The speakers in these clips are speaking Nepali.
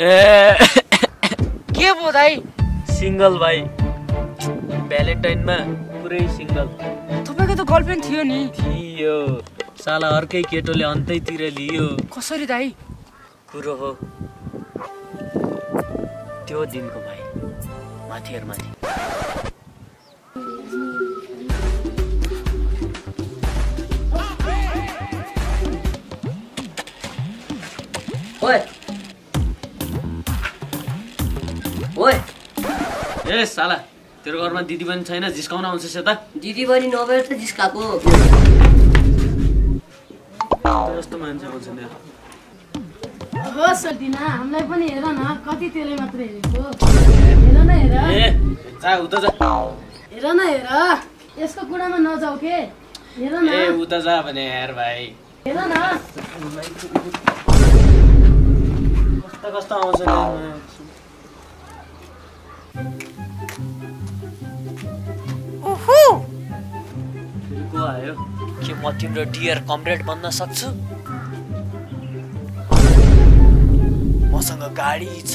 के पो दाई सिंगल भाई भ्यालेन्टाइन मा पुरै सिंगल तपाईको त गर्लफ्रेन्ड थियो नि थियो साला अर्कै केटोले अन्तैतिर लियो कसरी दाई कुरो हो त्यो दिनको भाइ माथि माथि ओए ओए ए साला तेरो घरमा दिदी पनि छैन जिस्काउन आउँछ सेता दिदी पनि नभएर त जिस्काको जस्तो मान्छे आउँछ नि हो सदिना हामीलाई पनि हेर न कति तेले मात्र हेरेको हेर न हेर ए जा उता जा हेर न हेर यसको कुडामा नजाऊ के हेर न ए उता जा भने यार भाइ हेर न कस्तो कस्तो आउँछ नि ओहो को आयो के म तिम्रो डियर कमरेड बन्न सक्छु मसँग गाडी छ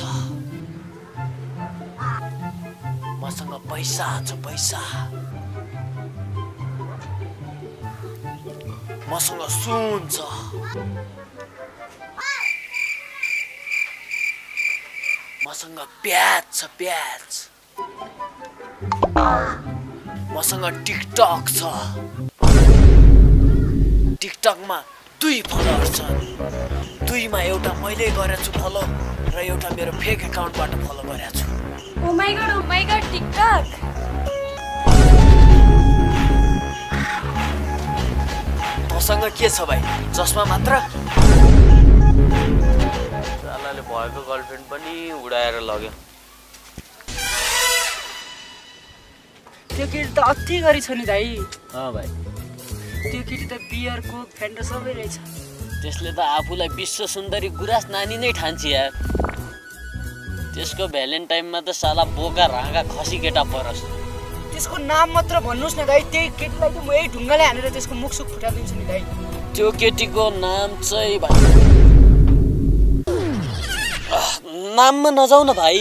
मसँग पैसा छ पैसा मसँग सुन छ मसँग प्याज छ प्याज मसँग टिकटक छ टिकटकमा दुई फलोअर छन् दुईमा एउटा मैले गरेछु फलो र एउटा मेरो फेक अकाउन्टबाट फलो गरेछु ओ माय गॉड टिकटक मसँग के छ भाइ जसमा मात्र सालाले भएको गर्लफ्रेन्ड पनि उडाएर लग्यो त्यो केटी त अति गरी छ नि दाइ अ भाइ त्यो केटी त बियर कोक फ्यान्टा सबै रहेछ त्यसले त आफूलाई विश्व सुन्दरी गुरास नानी नै ठान्छ यार त्यसको भ्यालेन्टाइनमा त साला बोका रागा खसी केटा परस त्यसको नाम मात्र भन्नुस् न दाइ त्यही केटीलाई त म यही ढुङ्गाले हानेर त्यसको मुख सुख फुटाइदिन्छु नि दाइ त्यो केटीको नाम चाहिँ भाइ नाममा नजाऊ न भाइ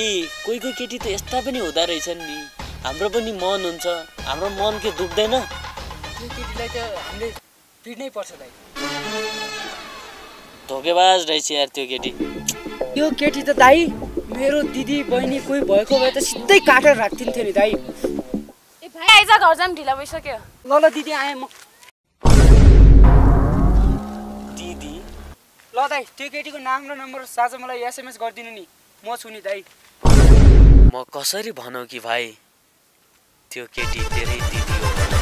कोही कोही केटी त यस्ता पनि हुँदा रहेछन् नि हाम्रो पनि मन हुन्छ हाम्रो मन के दुख्दैन त्यो केटीलाई त हामीले पिट्नै पर्छ दाइ धोकेबाज रहेछ यार त्यो केटी त दाइ मेरो दिदी बहिनी कोही भएको भए त सिधै काटेर राख्दिन्थ्यो नि दाइ ए भाइ आइज घर जाम ढिला भइसक्यो ल ल दिदी आए म दिदी ल दाइ त्यो केटीको नाम र नम्बर साझा मलाई एसएमएस गर्दिनु नि म छु नि दाइ म कसरी भनौ कि भाइ त्यो केटी तेरै दिदी हो